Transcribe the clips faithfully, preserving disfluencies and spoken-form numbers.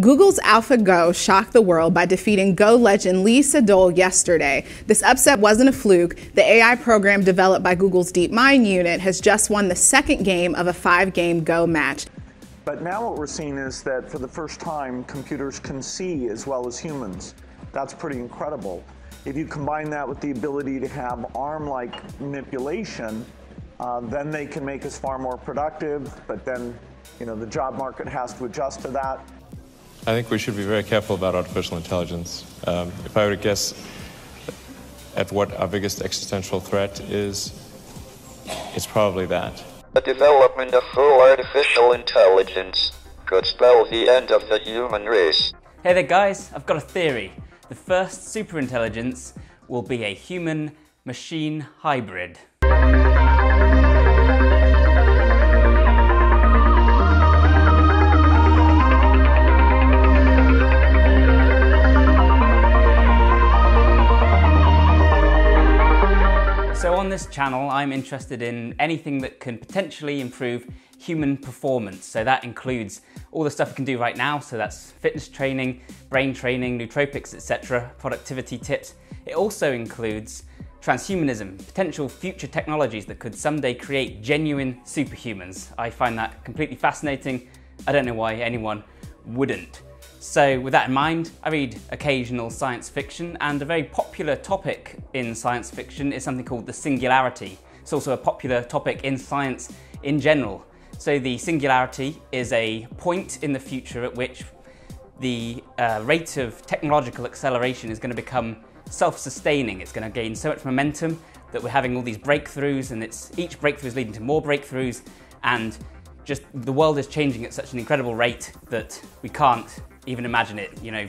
Google's AlphaGo shocked the world by defeating Go legend Lee Sedol yesterday. This upset wasn't a fluke. The A I program developed by Google's DeepMind unit has just won the second game of a five-game Go match. But now what we're seeing is that for the first time, computers can see as well as humans. That's pretty incredible. If you combine that with the ability to have arm-like manipulation, uh, then they can make us far more productive, but then, you know, the job market has to adjust to that. I think we should be very careful about artificial intelligence. Um, if I were to guess at what our biggest existential threat is, it's probably that. The development of full artificial intelligence could spell the end of the human race. Hey there guys, I've got a theory. The first superintelligence will be a human-machine hybrid. So on this channel, I'm interested in anything that can potentially improve human performance. So that includes all the stuff you can do right now. So that's fitness training, brain training, nootropics, et cetera, productivity tips. It also includes transhumanism, potential future technologies that could someday create genuine superhumans. I find that completely fascinating. I don't know why anyone wouldn't. So with that in mind, I read occasional science fiction, and a very popular topic in science fiction is something called the singularity. It's also a popular topic in science in general. So the singularity is a point in the future at which the uh, rate of technological acceleration is going to become self-sustaining. It's going to gain so much momentum that we're having all these breakthroughs, and it's each breakthrough is leading to more breakthroughs, and just the world is changing at such an incredible rate that we can't even imagine it, you know.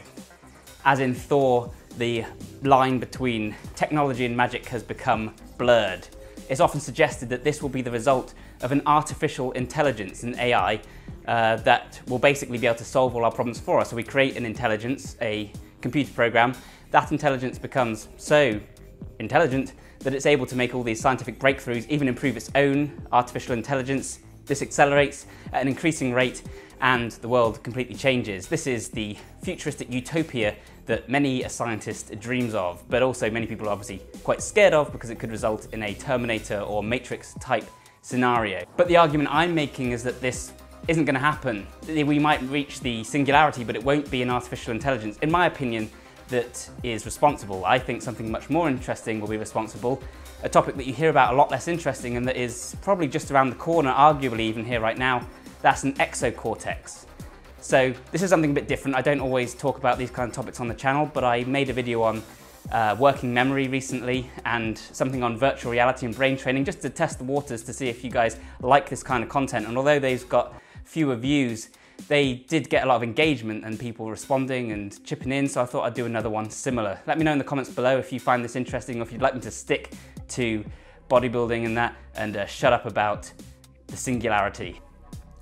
As in Thor, the line between technology and magic has become blurred. It's often suggested that this will be the result of an artificial intelligence, an A I, uh, that will basically be able to solve all our problems for us. So we create an intelligence, a computer program. That intelligence becomes so intelligent that it's able to make all these scientific breakthroughs, even improve its own artificial intelligence. This accelerates at an increasing rate, and the world completely changes. This is the futuristic utopia that many a scientist dreams of, but also many people are obviously quite scared of because it could result in a Terminator or Matrix type scenario. But the argument I'm making is that this isn't going to happen. We might reach the singularity, but it won't be an artificial intelligence, in my opinion, that is responsible. I think something much more interesting will be responsible, a topic that you hear about a lot less interesting and that is probably just around the corner, arguably even here right now. That's an exocortex. So this is something a bit different. I don't always talk about these kind of topics on the channel, but I made a video on uh, working memory recently and something on virtual reality and brain training, just to test the waters to see if you guys like this kind of content. And although they've got fewer views, they did get a lot of engagement and people responding and chipping in, so I thought I'd do another one similar. Let me know in the comments below if you find this interesting or if you'd like me to stick to bodybuilding and that and uh, shut up about the singularity.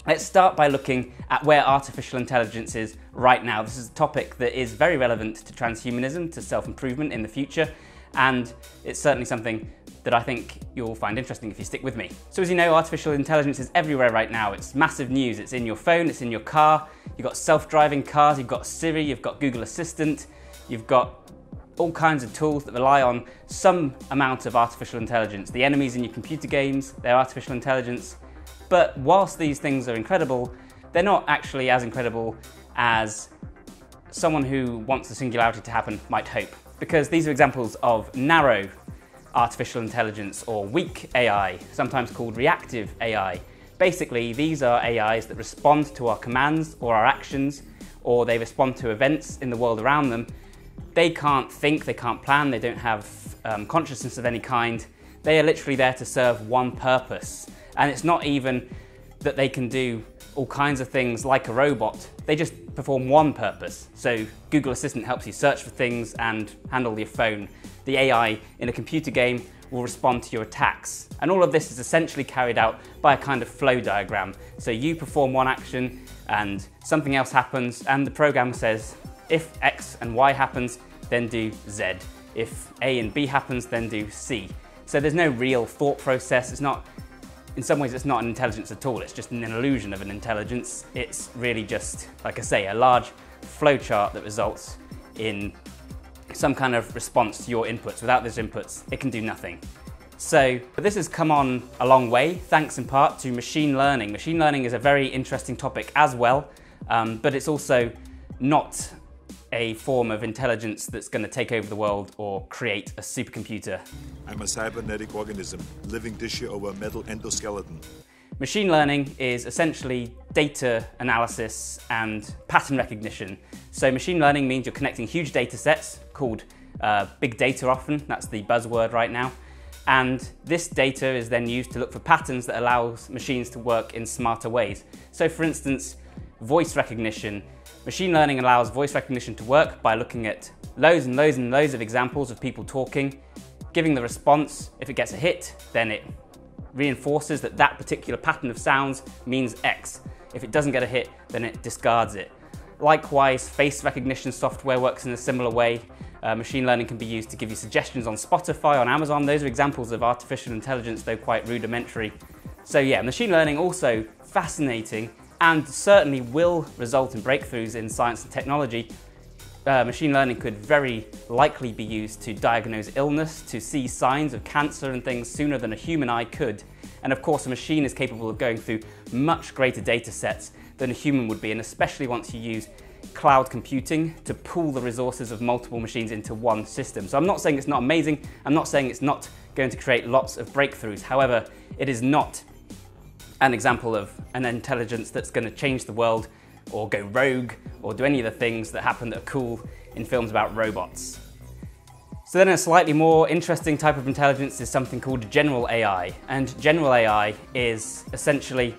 Let's start by looking at where artificial intelligence is right now. This is a topic that is very relevant to transhumanism, to self-improvement in the future, and it's certainly something that I think you'll find interesting if you stick with me. So as you know, artificial intelligence is everywhere right now. It's massive news. It's in your phone, it's in your car, you've got self-driving cars, you've got Siri, you've got Google Assistant, you've got all kinds of tools that rely on some amount of artificial intelligence. The enemies in your computer games, they're artificial intelligence. But whilst these things are incredible, they're not actually as incredible as someone who wants the singularity to happen might hope. Because these are examples of narrow artificial intelligence or weak A I, sometimes called reactive A I. Basically, these are A Is that respond to our commands or our actions, or they respond to events in the world around them. They can't think, they can't plan, they don't have um, consciousness of any kind. They are literally there to serve one purpose. And it's not even that they can do all kinds of things like a robot. They just perform one purpose. So Google Assistant helps you search for things and handle your phone. The A I in a computer game will respond to your attacks. And all of this is essentially carried out by a kind of flow diagram. So you perform one action and something else happens, and the program says, if X and Y happens, then do Z. If A and B happens, then do C. So there's no real thought process. It's not. In some ways, it's not an intelligence at all. It's just an illusion of an intelligence. It's really just, like I say, a large flowchart that results in some kind of response to your inputs. Without those inputs, it can do nothing. So but this has come on a long way, thanks in part to machine learning. Machine learning is a very interesting topic as well, um, but it's also not a form of intelligence that's going to take over the world or create a supercomputer. I'm a cybernetic organism, living tissue over a metal endoskeleton. Machine learning is essentially data analysis and pattern recognition. So machine learning means you're connecting huge data sets, called uh, big data often, that's the buzzword right now. And this data is then used to look for patterns that allows machines to work in smarter ways. So for instance, voice recognition. Machine learning allows voice recognition to work by looking at loads and loads and loads of examples of people talking, giving the response. If it gets a hit, then it reinforces that that particular pattern of sounds means X. If it doesn't get a hit, then it discards it. Likewise, face recognition software works in a similar way. Uh, machine learning can be used to give you suggestions on Spotify, on Amazon. Those are examples of artificial intelligence, though quite rudimentary. So yeah, machine learning also fascinating, and certainly will result in breakthroughs in science and technology. Uh, machine learning could very likely be used to diagnose illness, to see signs of cancer and things sooner than a human eye could. And of course, a machine is capable of going through much greater data sets than a human would be, and especially once you use cloud computing to pool the resources of multiple machines into one system. So I'm not saying it's not amazing, I'm not saying it's not going to create lots of breakthroughs. However, it is not an example of an intelligence that's going to change the world or go rogue or do any of the things that happen that are cool in films about robots. So then a slightly more interesting type of intelligence is something called general A I. And general A I is essentially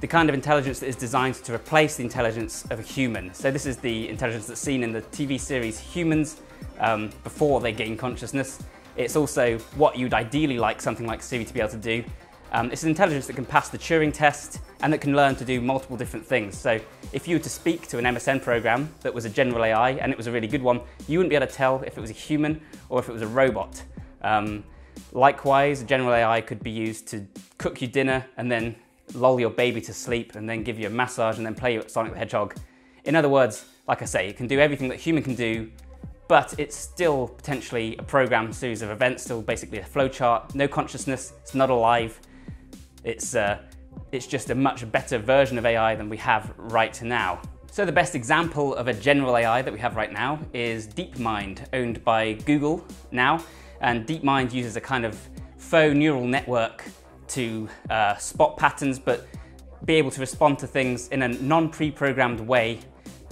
the kind of intelligence that is designed to replace the intelligence of a human. So this is the intelligence that's seen in the T V series Humans um, before they gain consciousness. It's also what you'd ideally like something like Siri to be able to do. Um, it's an intelligence that can pass the Turing test and that can learn to do multiple different things. So if you were to speak to an M S N program that was a general A I and it was a really good one, you wouldn't be able to tell if it was a human or if it was a robot. Um, likewise, general A I could be used to cook you dinner and then lull your baby to sleep and then give you a massage and then play you at Sonic the Hedgehog. In other words, like I say, it can do everything that a human can do, but it's still potentially a programmed series of events, still basically a flowchart, no consciousness, it's not alive. It's, uh, it's just a much better version of A I than we have right now. So the best example of a general A I that we have right now is DeepMind, owned by Google now. And DeepMind uses a kind of faux neural network to uh, spot patterns, but be able to respond to things in a non-pre-programmed way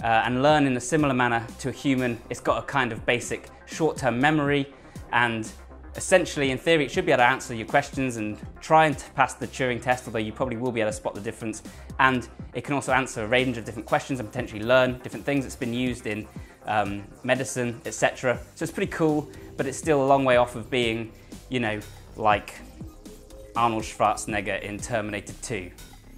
uh, and learn in a similar manner to a human. It's got a kind of basic short-term memory, and essentially, in theory, it should be able to answer your questions and try and pass the Turing test, although you probably will be able to spot the difference. And it can also answer a range of different questions and potentially learn different things. It's been used in um, medicine, et cetera. So it's pretty cool, but it's still a long way off of being, you know, like Arnold Schwarzenegger in Terminator two.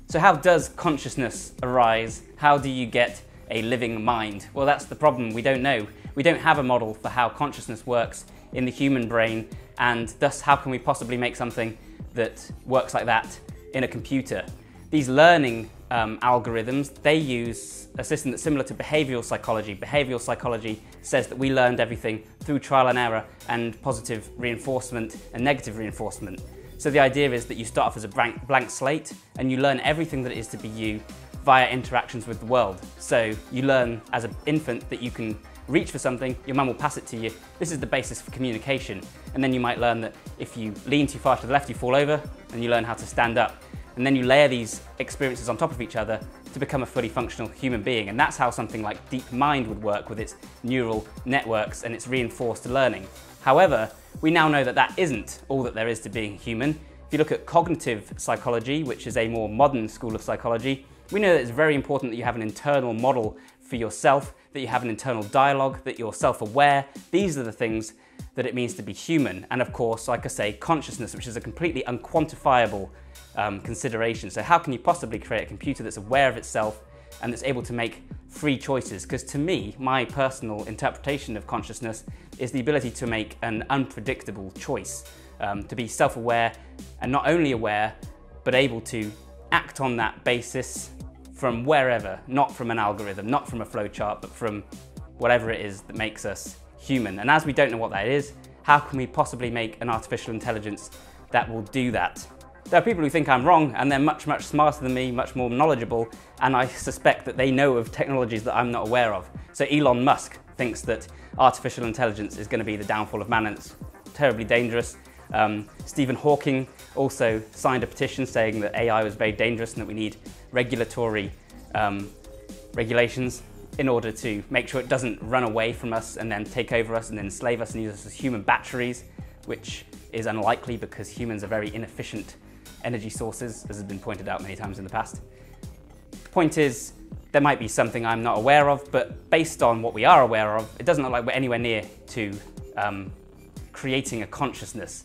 So how does consciousness arise? How do you get a living mind? Well, that's the problem. We don't know. We don't have a model for how consciousness works in the human brain, and thus how can we possibly make something that works like that in a computer? These learning um, algorithms, they use a system that's similar to behavioural psychology. Behavioural psychology says that we learned everything through trial and error and positive reinforcement and negative reinforcement. So the idea is that you start off as a blank, blank slate and you learn everything that it is to be you via interactions with the world. So you learn as an infant that you can reach for something, your mum will pass it to you. This is the basis for communication. And then you might learn that if you lean too far to the left, you fall over, and you learn how to stand up. And then you layer these experiences on top of each other to become a fully functional human being. And that's how something like DeepMind would work with its neural networks and its reinforced learning. However, we now know that that isn't all that there is to being human. If you look at cognitive psychology, which is a more modern school of psychology, we know that it's very important that you have an internal model for yourself, that you have an internal dialogue, that you're self-aware. These are the things that it means to be human. And of course, like I say, consciousness, which is a completely unquantifiable um, consideration. So how can you possibly create a computer that's aware of itself and that's able to make free choices? Because to me, my personal interpretation of consciousness is the ability to make an unpredictable choice, um, to be self-aware and not only aware, but able to act on that basis from wherever, not from an algorithm, not from a flowchart, but from whatever it is that makes us human. And as we don't know what that is, how can we possibly make an artificial intelligence that will do that? There are people who think I'm wrong, and they're much, much smarter than me, much more knowledgeable, and I suspect that they know of technologies that I'm not aware of. So Elon Musk thinks that artificial intelligence is going to be the downfall of man, and it's terribly dangerous. Um, Stephen Hawking also signed a petition saying that A I was very dangerous and that we need regulatory um, regulations in order to make sure it doesn't run away from us and then take over us and then enslave us and use us as human batteries, which is unlikely because humans are very inefficient energy sources, as has been pointed out many times in the past. The point is, there might be something I'm not aware of, but based on what we are aware of, it doesn't look like we're anywhere near to um, creating a consciousness.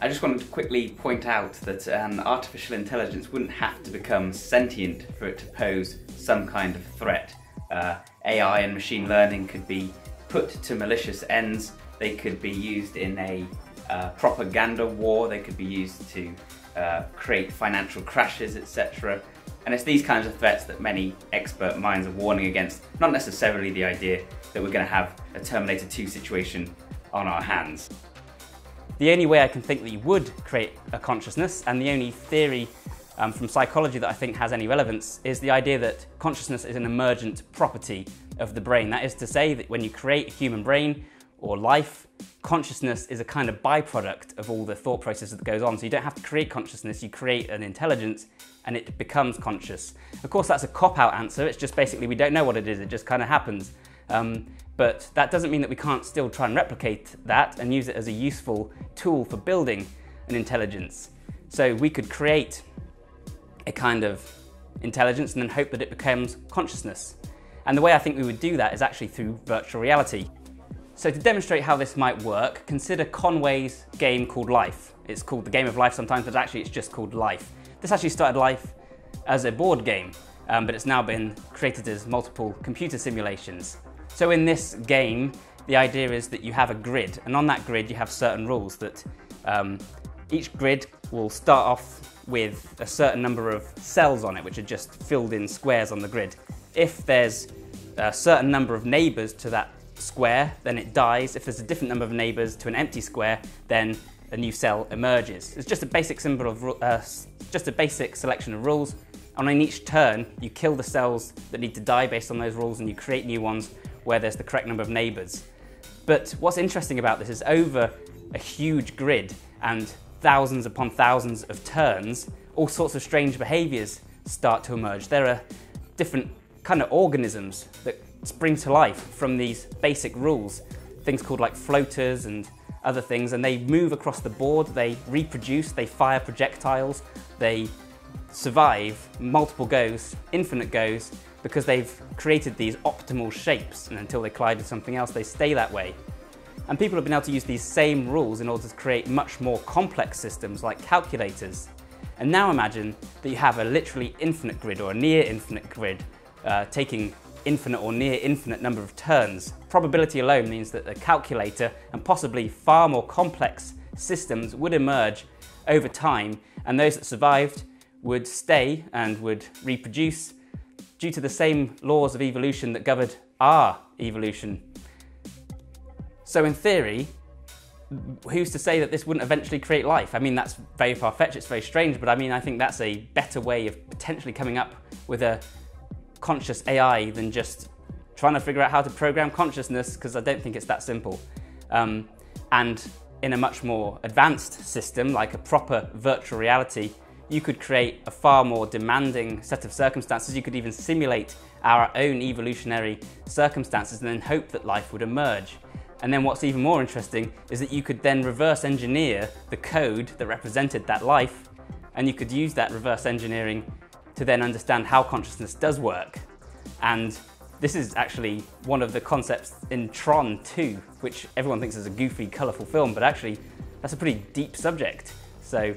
I just wanted to quickly point out that um, artificial intelligence wouldn't have to become sentient for it to pose some kind of threat. Uh, A I and machine learning could be put to malicious ends, they could be used in a uh, propaganda war, they could be used to uh, create financial crashes, et cetera. And it's these kinds of threats that many expert minds are warning against, not necessarily the idea that we're going to have a Terminator two situation on our hands. The only way I can think that you would create a consciousness, and the only theory um, from psychology that I think has any relevance, is the idea that consciousness is an emergent property of the brain. That is to say that when you create a human brain or life, consciousness is a kind of byproduct of all the thought process that goes on. So you don't have to create consciousness, you create an intelligence and it becomes conscious. Of course, that's a cop-out answer. It's just basically we don't know what it is, it just kind of happens. Um, but that doesn't mean that we can't still try and replicate that and use it as a useful tool for building an intelligence. So we could create a kind of intelligence and then hope that it becomes consciousness. And the way I think we would do that is actually through virtual reality. So to demonstrate how this might work, consider Conway's game called Life. It's called the Game of Life sometimes, but actually it's just called Life. This actually started life as a board game, um, but it's now been created as multiple computer simulations. So in this game, the idea is that you have a grid, and on that grid you have certain rules that um, each grid will start off with a certain number of cells on it, which are just filled in squares on the grid. If there's a certain number of neighbours to that square, then it dies. If there's a different number of neighbours to an empty square, then a new cell emerges. It's just a basic symbol of uh, just a basic selection of rules, and on each turn you kill the cells that need to die based on those rules and you create new ones where there's the correct number of neighbours. But what's interesting about this is over a huge grid and thousands upon thousands of turns, all sorts of strange behaviours start to emerge. There are different kind of organisms that spring to life from these basic rules, things called like floaters and other things, and they move across the board, they reproduce, they fire projectiles, they survive multiple goes, infinite goes, because they've created these optimal shapes, and until they collide with something else they stay that way. And people have been able to use these same rules in order to create much more complex systems like calculators. And now imagine that you have a literally infinite grid or a near infinite grid uh, taking infinite or near infinite number of turns. Probability alone means that a calculator and possibly far more complex systems would emerge over time, and those that survived would stay and would reproduce due to the same laws of evolution that governed our evolution. So in theory, who's to say that this wouldn't eventually create life? I mean, that's very far-fetched, it's very strange, but I mean, I think that's a better way of potentially coming up with a conscious A I than just trying to figure out how to program consciousness, because I don't think it's that simple. Um, and in a much more advanced system, like a proper virtual reality, you could create a far more demanding set of circumstances. You could even simulate our own evolutionary circumstances and then hope that life would emerge. And then what's even more interesting is that you could then reverse engineer the code that represented that life, and you could use that reverse engineering to then understand how consciousness does work. And this is actually one of the concepts in Tron two, which everyone thinks is a goofy, colourful film, but actually that's a pretty deep subject. So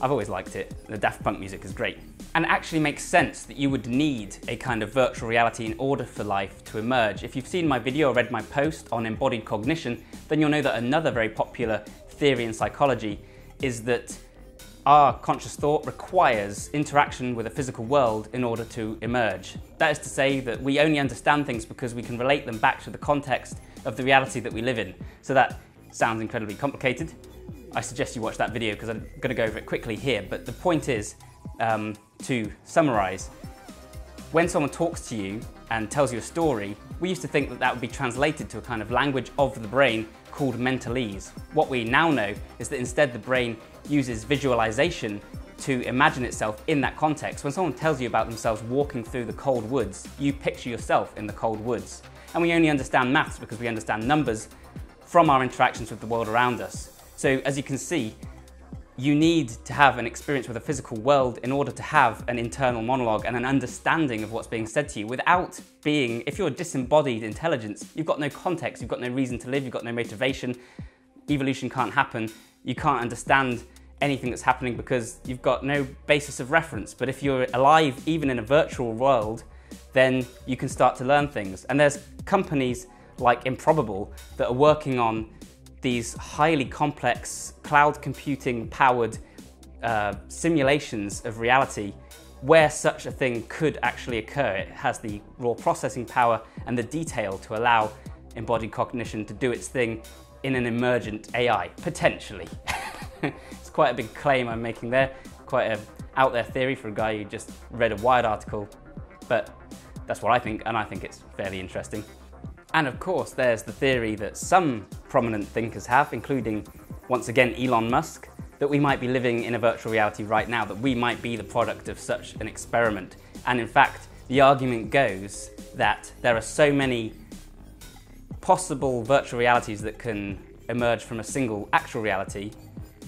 I've always liked it. The Daft Punk music is great. And it actually makes sense that you would need a kind of virtual reality in order for life to emerge. If you've seen my video or read my post on embodied cognition, then you'll know that another very popular theory in psychology is that Our conscious thought requires interaction with a physical world in order to emerge. That is to say that we only understand things because we can relate them back to the context of the reality that we live in. So that sounds incredibly complicated. I suggest you watch that video because I'm going to go over it quickly here. But the point is, um, to summarize, when someone talks to you and tells you a story, we used to think that that would be translated to a kind of language of the brain called mentalese. What we now know is that instead the brain uses visualization to imagine itself in that context. When someone tells you about themselves walking through the cold woods, you picture yourself in the cold woods. And we only understand maths because we understand numbers from our interactions with the world around us. So as you can see, you need to have an experience with a physical world in order to have an internal monologue and an understanding of what's being said to you. Without being, if you're a disembodied intelligence, you've got no context, you've got no reason to live, you've got no motivation, evolution can't happen, you can't understand anything that's happening because you've got no basis of reference. But if you're alive, even in a virtual world, then you can start to learn things. And there's companies like Improbable that are working on these highly complex cloud computing powered uh, simulations of reality where such a thing could actually occur. It has the raw processing power and the detail to allow embodied cognition to do its thing in an emergent A I, potentially. It's quite a big claim I'm making there, quite an out there theory for a guy who just read a Wired article, but that's what I think, and I think it's fairly interesting. And of course, there's the theory that some prominent thinkers have, including, once again, Elon Musk, that we might be living in a virtual reality right now, that we might be the product of such an experiment. And in fact, the argument goes that there are so many possible virtual realities that can emerge from a single actual reality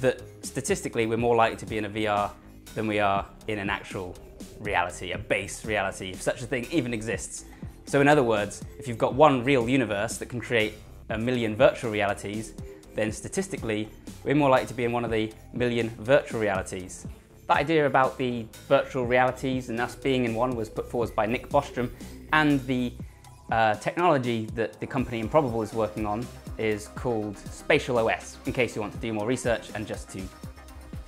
that statistically we're more likely to be in a V R than we are in an actual reality, a base reality, if such a thing even exists. So in other words, if you've got one real universe that can create a million virtual realities, then statistically, we're more likely to be in one of the million virtual realities. That idea about the virtual realities and us being in one was put forward by Nick Bostrom, and the uh, technology that the company Improbable is working on is called Spatial O S, in case you want to do more research and just to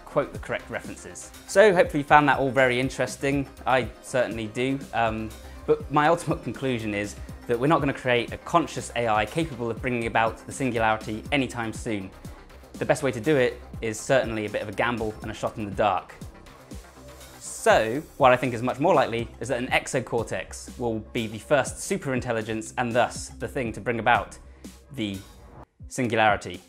quote the correct references. So hopefully you found that all very interesting. I certainly do. Um, But my ultimate conclusion is that we're not going to create a conscious A I capable of bringing about the singularity anytime soon. The best way to do it is certainly a bit of a gamble and a shot in the dark. So, what I think is much more likely is that an exocortex will be the first superintelligence and thus the thing to bring about the singularity.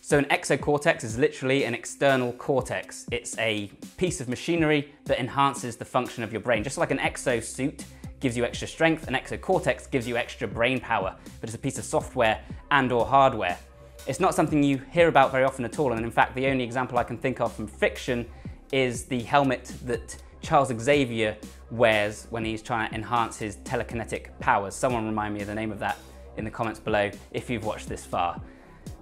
So an exocortex is literally an external cortex. It's a piece of machinery that enhances the function of your brain, just like an exosuit gives you extra strength, and exocortex gives you extra brain power, but it's a piece of software and or hardware. It's not something you hear about very often at all, and in fact the only example I can think of from fiction is the helmet that Charles Xavier wears when he's trying to enhance his telekinetic powers. Someone remind me of the name of that in the comments below if you've watched this far.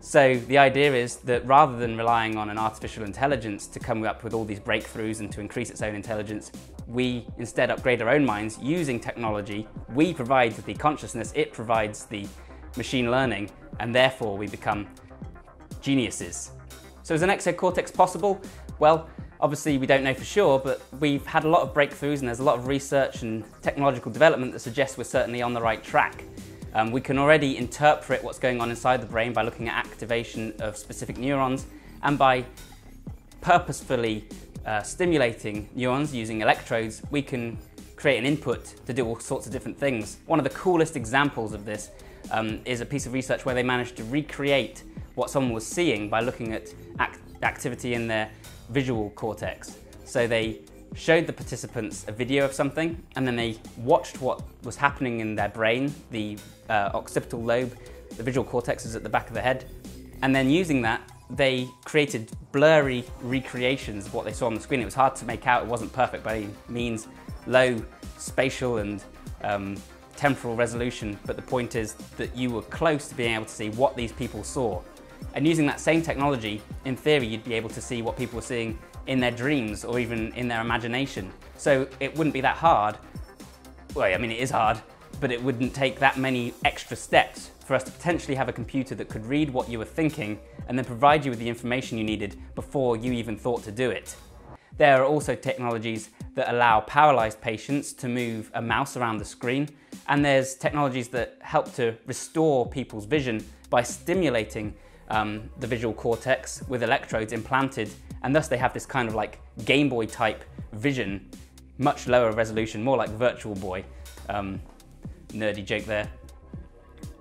So the idea is that rather than relying on an artificial intelligence to come up with all these breakthroughs and to increase its own intelligence, we instead upgrade our own minds using technology. We provide the consciousness, it provides the machine learning, and therefore we become geniuses. So is an exocortex possible? Well, obviously we don't know for sure, but we've had a lot of breakthroughs and there's a lot of research and technological development that suggests we're certainly on the right track. Um, we can already interpret what's going on inside the brain by looking at activation of specific neurons and by purposefully Uh, stimulating neurons using electrodes, we can create an input to do all sorts of different things. One of the coolest examples of this um, is a piece of research where they managed to recreate what someone was seeing by looking at act activity in their visual cortex. So they showed the participants a video of something and then they watched what was happening in their brain, the uh, occipital lobe, the visual cortex is at the back of the head, and then using that they created blurry recreations of what they saw on the screen. It was hard to make out, it wasn't perfect by any means, low spatial and um, temporal resolution, but the point is that you were close to being able to see what these people saw. And using that same technology, in theory, you'd be able to see what people were seeing in their dreams or even in their imagination. So it wouldn't be that hard. Well, I mean, it is hard, but it wouldn't take that many extra steps for us to potentially have a computer that could read what you were thinking and then provide you with the information you needed before you even thought to do it. There are also technologies that allow paralyzed patients to move a mouse around the screen, and there's technologies that help to restore people's vision by stimulating um, the visual cortex with electrodes implanted, and thus they have this kind of like Game Boy type vision, much lower resolution, more like Virtual Boy. Um, nerdy joke there.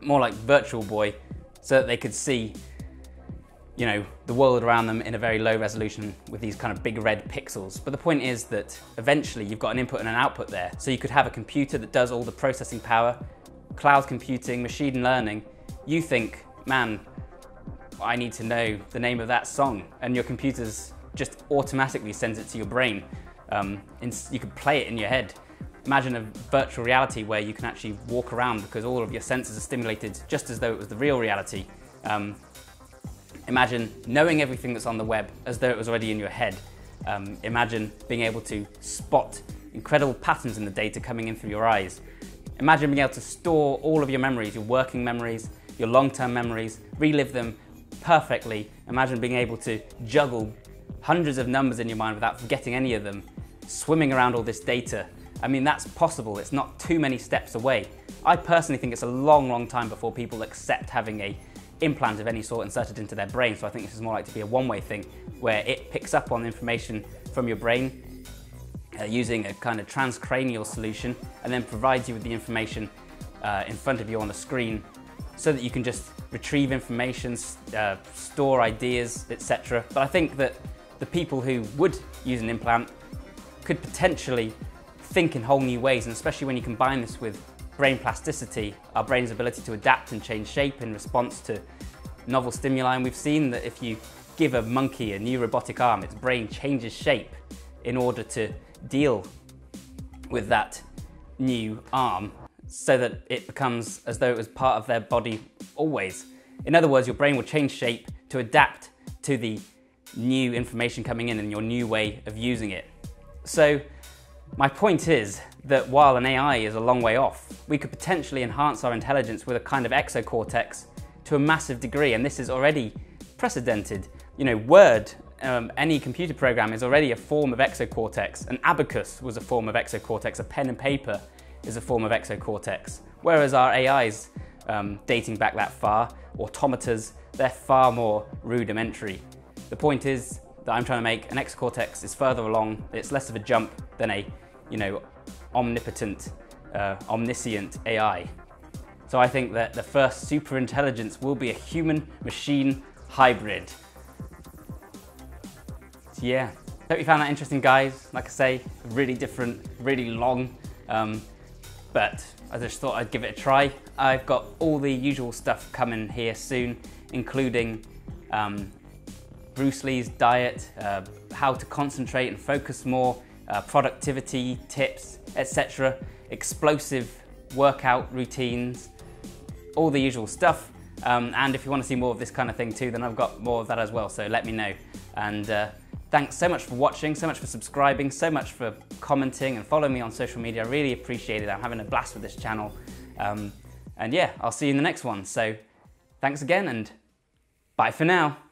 More like Virtual Boy, so that they could see, you know, the world around them in a very low resolution with these kind of big red pixels. But the point is that eventually you've got an input and an output there. So you could have a computer that does all the processing power, cloud computing, machine learning. You think, man, I need to know the name of that song. And your computer's just automatically sends it to your brain. Um, and you could play it in your head. Imagine a virtual reality where you can actually walk around because all of your senses are stimulated just as though it was the real reality. Um, Imagine knowing everything that's on the web as though it was already in your head. Um, imagine being able to spot incredible patterns in the data coming in through your eyes. Imagine being able to store all of your memories, your working memories, your long-term memories, relive them perfectly. Imagine being able to juggle hundreds of numbers in your mind without forgetting any of them, swimming around all this data. I mean, that's possible. It's not too many steps away. I personally think it's a long, long time before people accept having a implant of any sort inserted into their brain, so I think this is more likely to be a one-way thing where it picks up on information from your brain uh, using a kind of transcranial solution and then provides you with the information uh, in front of you on the screen so that you can just retrieve information, uh, store ideas, et cetera. But I think that the people who would use an implant could potentially think in whole new ways, and especially when you combine this with brain plasticity, our brain's ability to adapt and change shape in response to novel stimuli. And we've seen that if you give a monkey a new robotic arm, its brain changes shape in order to deal with that new arm so that it becomes as though it was part of their body always. In other words, your brain will change shape to adapt to the new information coming in and your new way of using it. So my point is that while an A I is a long way off, we could potentially enhance our intelligence with a kind of exocortex to a massive degree, and this is already precedented. You know, Word, um, any computer program is already a form of exocortex. An abacus was a form of exocortex. A pen and paper is a form of exocortex. Whereas our A Is, um, dating back that far, automatas, they're far more rudimentary. The point is that I'm trying to make an exocortex is further along. It's less of a jump than a, you know, omnipotent, uh, omniscient A I. So I think that the first superintelligence will be a human-machine hybrid. So yeah, hope you found that interesting, guys. Like I say, really different, really long, um, but I just thought I'd give it a try. I've got all the usual stuff coming here soon, including um, Bruce Lee's diet, uh, how to concentrate and focus more, Uh, productivity tips, et cetera, explosive workout routines, all the usual stuff. Um, and if you want to see more of this kind of thing too, then I've got more of that as well, so let me know. And uh, thanks so much for watching, so much for subscribing, so much for commenting and following me on social media. I really appreciate it. I'm having a blast with this channel. Um, and yeah, I'll see you in the next one. So thanks again and bye for now.